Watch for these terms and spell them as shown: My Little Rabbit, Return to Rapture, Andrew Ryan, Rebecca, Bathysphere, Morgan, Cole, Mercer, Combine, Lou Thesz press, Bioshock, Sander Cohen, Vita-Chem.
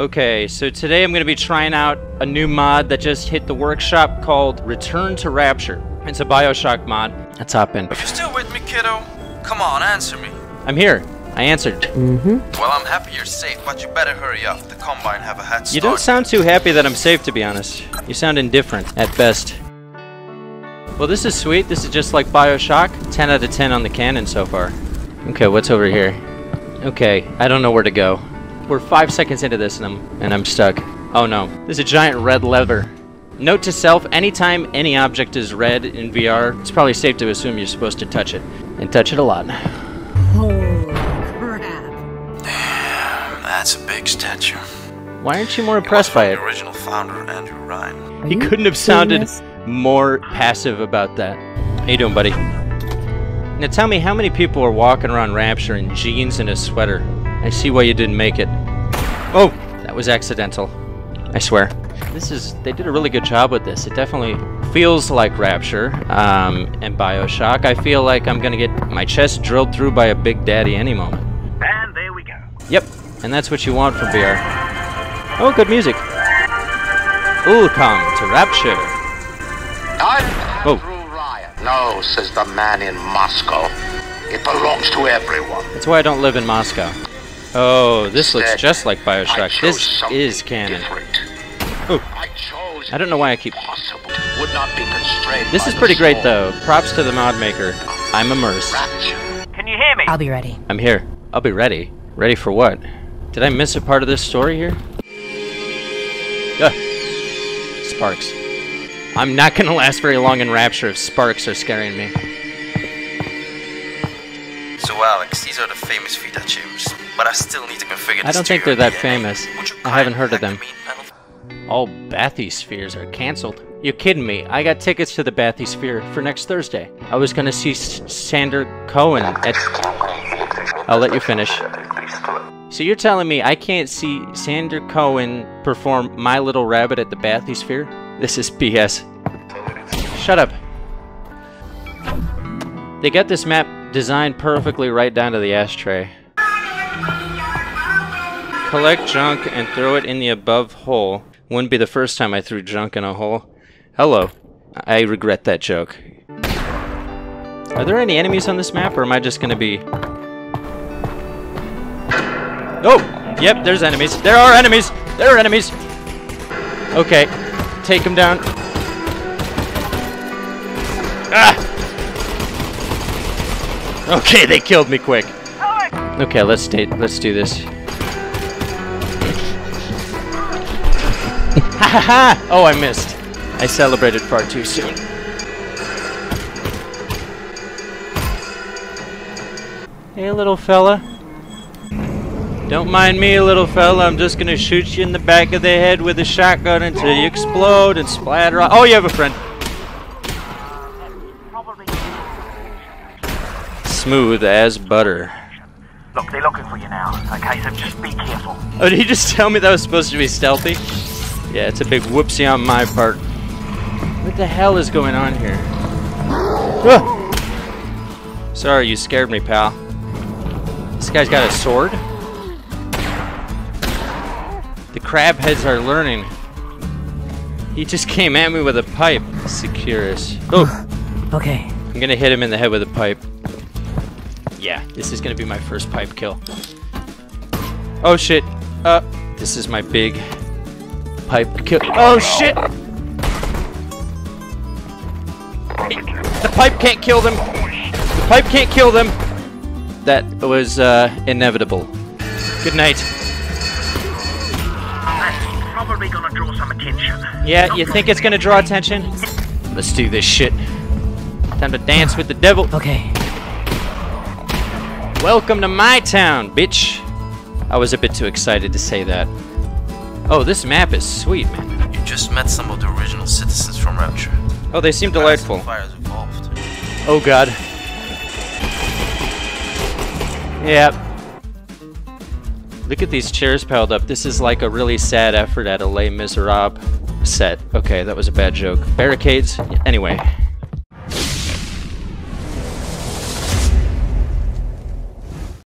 Okay, so today I'm going to be trying out a new mod that just hit the workshop called Return to Rapture. It's a Bioshock mod. Let's hop in. If you're still with me, kiddo, come on, answer me. I'm here. I answered. Well, I'm happy you're safe, but you better hurry up. The Combine have a head start. You don't sound too happy that I'm safe, to be honest. You sound indifferent, at best. Well, this is sweet. This is just like Bioshock. 10 out of 10 on the cannon so far. Okay, what's over here? Okay, I don't know where to go. We're 5 seconds into this and I'm stuck. Oh no. There's a giant red lever. Note to self, anytime any object is red in VR, it's probably safe to assume you're supposed to touch it. And touch it a lot. Holy crap. Damn, that's a big statue. Why aren't you more impressed by it? The original founder, Andrew Ryan. He couldn't have sounded more passive about that. How you doing, buddy? Now tell me, how many people are walking around Rapture in jeans and a sweater? I see why you didn't make it. Oh! That was accidental. I swear. This is... they did a really good job with this. It definitely feels like Rapture and Bioshock. I feel like I'm gonna get my chest drilled through by a Big Daddy any moment. And there we go. Yep. And that's what you want from VR. Oh, good music. Welcome to Rapture. I'm Andrew Ryan. No, says the man in Moscow. It belongs to everyone. That's why I don't live in Moscow. Oh, this looks just like Bioshock. This is canon. Oh, I don't know why I keep... Would not be constrained. This is pretty great, though. Props to the mod maker. I'm immersed. Can you hear me? I'll be ready. I'm here. I'll be ready. Ready for what? Did I miss a part of this story here? Ugh. Sparks. I'm not going to last very long in Rapture if sparks are scaring me. So Alex, these are the famous Vita-Chems, but I still need to configure this. I don't think they're that famous. I haven't heard of them. All Bathyspheres are cancelled. You're kidding me. I got tickets to the Bathysphere for next Thursday. I was gonna see Sander Cohen at... I'll let you finish. So you're telling me I can't see Sander Cohen perform My Little Rabbit at the Bathysphere? This is BS. Shut up. They got this map designed perfectly right down to the ashtray. Collect junk and throw it in the above hole. Wouldn't be the first time I threw junk in a hole. Hello. I regret that joke. Are there any enemies on this map, or am I just gonna be... Oh! Yep, there's enemies. There are enemies! There are enemies! Okay. Take them down. Ah! Okay, they killed me quick. Okay, let's do this. Ha! Oh, I missed. I celebrated far too soon. Hey, little fella. Don't mind me, little fella. I'm just gonna shoot you in the back of the head with a shotgun until you explode and splatter. Oh, you have a friend. Smooth as butter. Look, they're looking for you now, okay? So just be careful. Oh, did he just tell me that was supposed to be stealthy? Yeah, it's a big whoopsie on my part. What the hell is going on here? Ah! Sorry, you scared me, pal. This guy's got a sword? The crab heads are learning. He just came at me with a pipe. Securus. Oh! Okay. I'm gonna hit him in the head with a pipe. Yeah, this is gonna be my first pipe kill. Oh shit. This is my big pipe kill. Oh shit! The pipe can't kill them! The pipe can't kill them! That was, inevitable. Good night. That's probably gonna draw some attention. Yeah, you think it's gonna draw attention? Let's do this shit. Time to dance with the devil. Okay. Welcome to my town, bitch! I was a bit too excited to say that. Oh, this map is sweet, man. You just met some of the original citizens from Rapture. Oh, they seem delightful. Oh, God. Yeah. Look at these chairs piled up. This is like a really sad effort at a Les Miserables set. Okay, that was a bad joke. Barricades? Anyway.